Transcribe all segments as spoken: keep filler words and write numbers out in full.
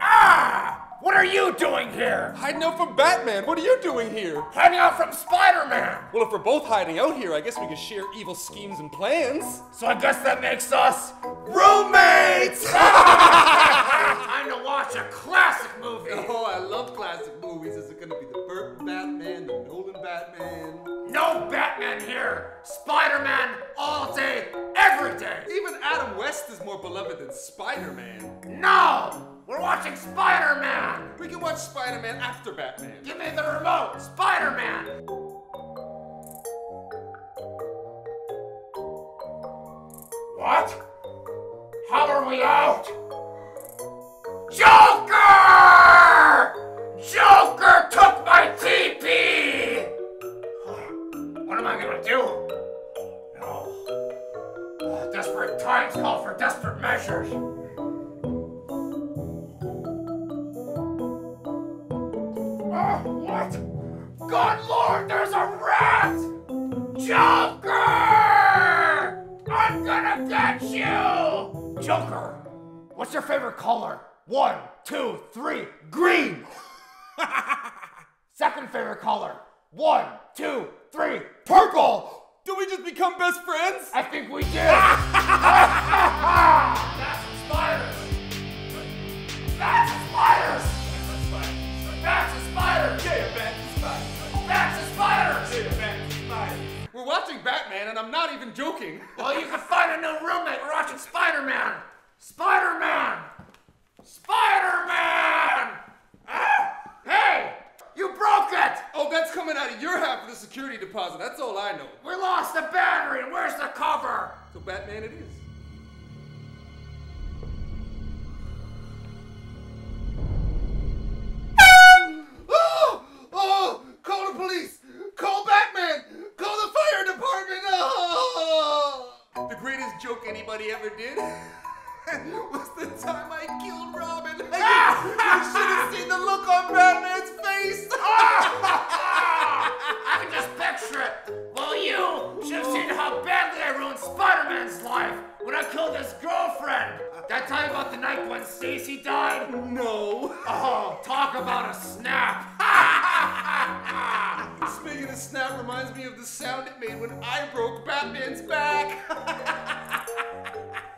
Ah! What are you doing here? Hiding out from Batman. What are you doing here? Hiding out from Spider-Man. Well, if we're both hiding out here, I guess we can share evil schemes and plans. So I guess that makes us roommates! Time to watch a classic movie. Oh, I love classic movies. Is it gonna be the Burton Batman, the Nolan Batman? No Batman here! Spider-Man all day, every day! Even Adam West is more beloved than Spider-Man. No! We're watching Spider-Man! We can watch Spider-Man after Batman. Give me the remote! Spider-Man! What? How are we out? Joker! Joker took my teepee! What am I gonna do? No. Oh, desperate times call for desperate measures. Oh, what? Good Lord, there's a rat! Joker! I'm gonna get you! Joker, what's your favorite color? One, two, three, green! Second favorite color. One, two, three, purple! Did we just become best friends? I think we did! That's spiders! That's spiders! That's a spider! Yeah, that's a spider! That's a spider! Yeah, that's a spider! We're watching Batman and I'm not even joking! Well, you can find a new roommate! We're watching Spider-Man! Spider-Man! Spider-Man! Ah! Hey! You broke it! Oh, that's coming out of your half of the security deposit. That's all I know. We lost the battery, and where's the cover? So Batman it is. Oh! Oh! Call the police! Call Batman! Call the fire department! Oh! The greatest joke anybody ever did was the time I killed Robin. You should have seen the look on Batman's face. I can just picture it. Well, you should have seen how badly I ruined Spider-Man's life when I killed his girlfriend. That time about the night when Stacy died? No. Oh, talk about a snap. Speaking of snap reminds me of the sound it made when I broke Batman's back.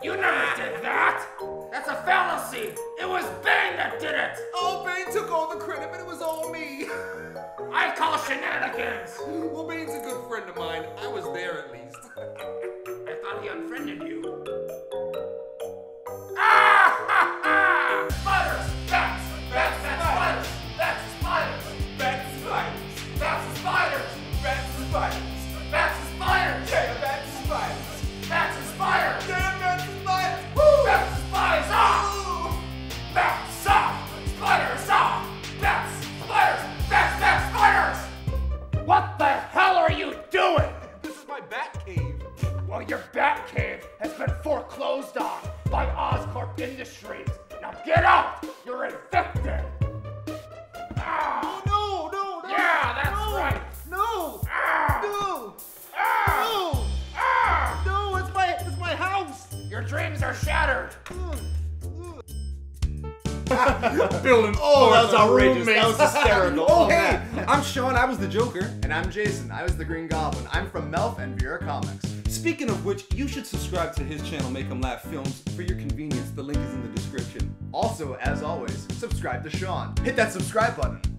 You never did that! That's a fallacy! It was Bane that did it! Oh, Bane took all the credit, but it was all me! I call shenanigans! Well, Bane's a good friend of mine. I was there, at least. I thought he unfriended you. Ah! Ha! Ha! Spiders! Bats! Bats! Bats! Bats! Spiders! Bats! Spiders! Bats! Spiders! Bats! Spiders! Bats! Spiders! Yeah, bats! Spiders! Bats! Spiders! Yeah, bats! Spiders! Woo! Bats! Spiders! Ah! Bats! Ah! Spiders! Ah! Bats! Spiders! Bats! Bats! Spiders! What the hell are you doing? This is my bat cave. Well, your bat cave has been foreclosed on by Oscorp Industries. Now get out! You're infected! Ah! No, no, no, no! Yeah, that's no, right! No! Ah! No! Ah! No! Ah! No, it's my, it's my house! Your dreams are shattered! Ugh. Building. Oh, that was outrageous. That was hysterical. Oh, hey, I'm Sean. I was the Joker. And I'm Jason. I was the Green Goblin. I'm from Melf and Mirror Comics. Speaking of which, you should subscribe to his channel, Make 'Em Laugh Films. For your convenience, the link is in the description. Also, as always, subscribe to Sean. Hit that subscribe button.